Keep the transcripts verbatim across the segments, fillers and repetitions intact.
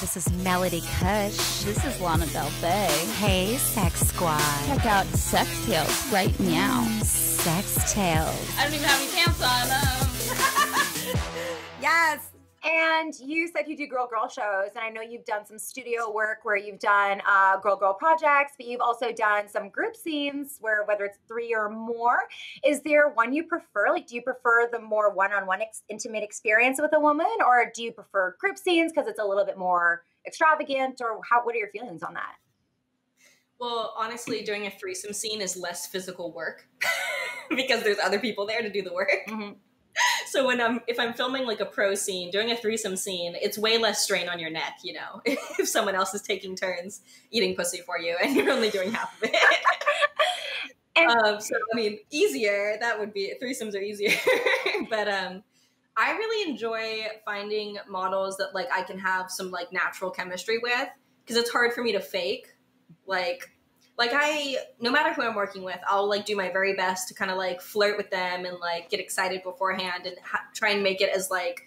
This is Melody Kush. This is Lana Del Faye. Hey, Sex Squad. Check out Sex Tales right now. Sex Tales. I don't even have any pants on. Um. Yes. And you said you do girl-girl shows, and I know you've done some studio work where you've done uh, girl-girl projects, but you've also done some group scenes where whether it's three or more. Is there one you prefer? Like, do you prefer the more one-on-one ex- intimate experience with a woman, or do you prefer group scenes because it's a little bit more extravagant, or how? What are your feelings on that? Well, honestly, doing a threesome scene is less physical work because there's other people there to do the work. Mm-hmm. So when I'm, if I'm filming like a pro scene, doing a threesome scene, it's way less strain on your neck, you know, if someone else is taking turns eating pussy for you and you're only doing half of it. and- um, so, I mean, easier, that would be, threesomes are easier. but um, I really enjoy finding models that like I can have some like natural chemistry with, because it's hard for me to fake. Like, Like I, no matter who I'm working with, I'll like do my very best to kind of like flirt with them and like get excited beforehand and ha- try and make it as like,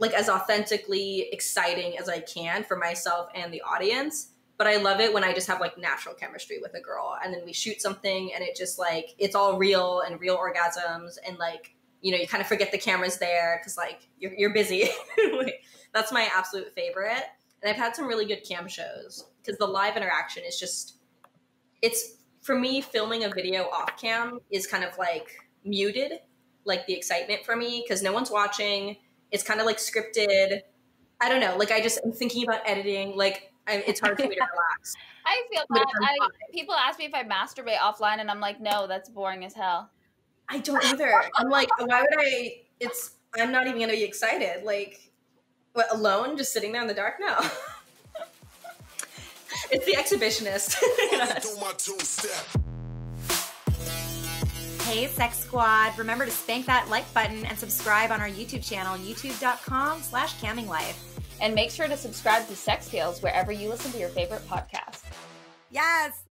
like as authentically exciting as I can for myself and the audience. But I love it when I just have like natural chemistry with a girl, and then we shoot something and it just like, it's all real and real orgasms. And like, you know, you kind of forget the camera's there because like you're, you're busy. Like, that's my absolute favorite. And I've had some really good cam shows because the live interaction is just, it's, for me, filming a video off cam is kind of like muted, like the excitement for me, because no one's watching. It's kind of like scripted. I don't know. Like, I just am thinking about editing. Like, I, it's hard for me to relax. I feel that. I, people ask me if I masturbate offline, and I'm like, no, that's boring as hell. I don't either. I'm like, why would I? It's, I'm not even going to be excited. Like, what, alone, just sitting there in the dark? No. It's the exhibitionist. Hey, Sex Squad. Remember to spank that like button and subscribe on our YouTube channel, youtube.com slash camminglife. And make sure to subscribe to Sex Tales wherever you listen to your favorite podcast. Yes.